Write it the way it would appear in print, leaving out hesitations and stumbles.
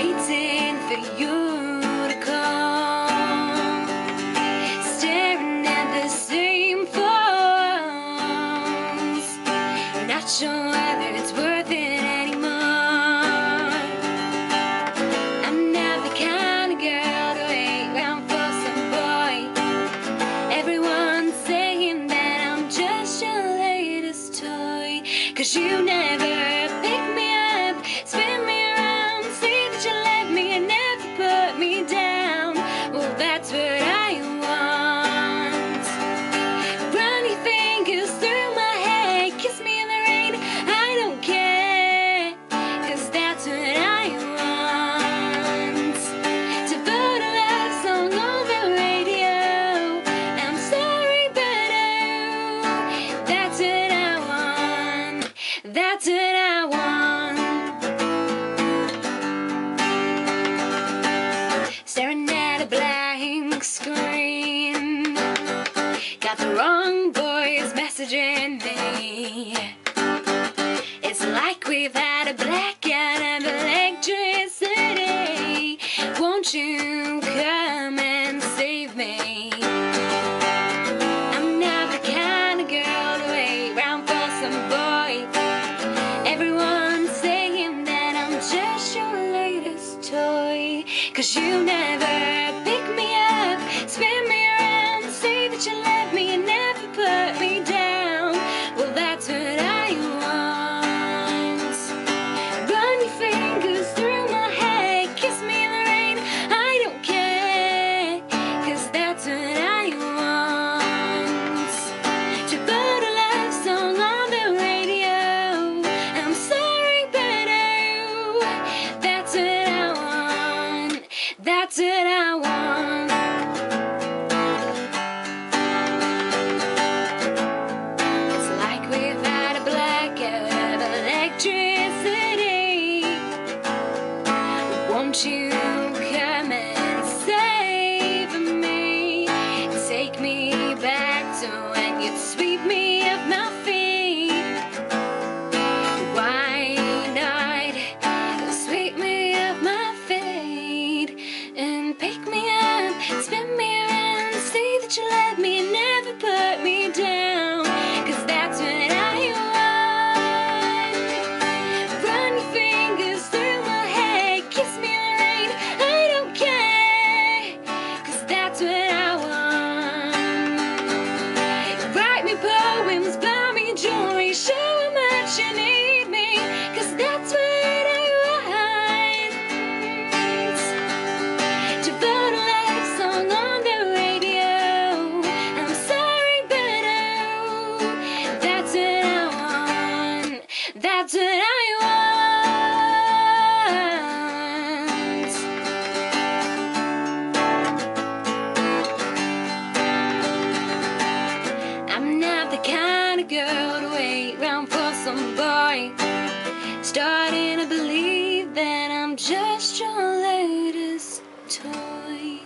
waiting for you to come, staring at the same phones, not sure whether it's worth it anymore. I'm not the kind of girl to wait around for some boy. Everyone's saying that I'm just your latest toy, 'cause you never screen. Got the wrong boys messaging me. It's like we've had a blackout of electricity. Won't you come and save me? I'm not the kind of girl to wait around for some boy. Everyone's saying that I'm just your latest toy, 'cause you never pick me up, spin me around, say that you love me and never put me down. Well, that's what I want. Run your fingers through my hair, kiss me in the rain, I don't care, 'cause that's what I want. To put a love song on the radio, I'm sorry but oh, that's what I want, that's what I want. Won't you come and save me? Take me back to when you'd sweep me off my feet. Why not sweep me off my feet and pick me up, spin me around, say that you love me and never put me down, 'cause that's when I girl to wait around for some boy, starting to believe that I'm just your latest toy.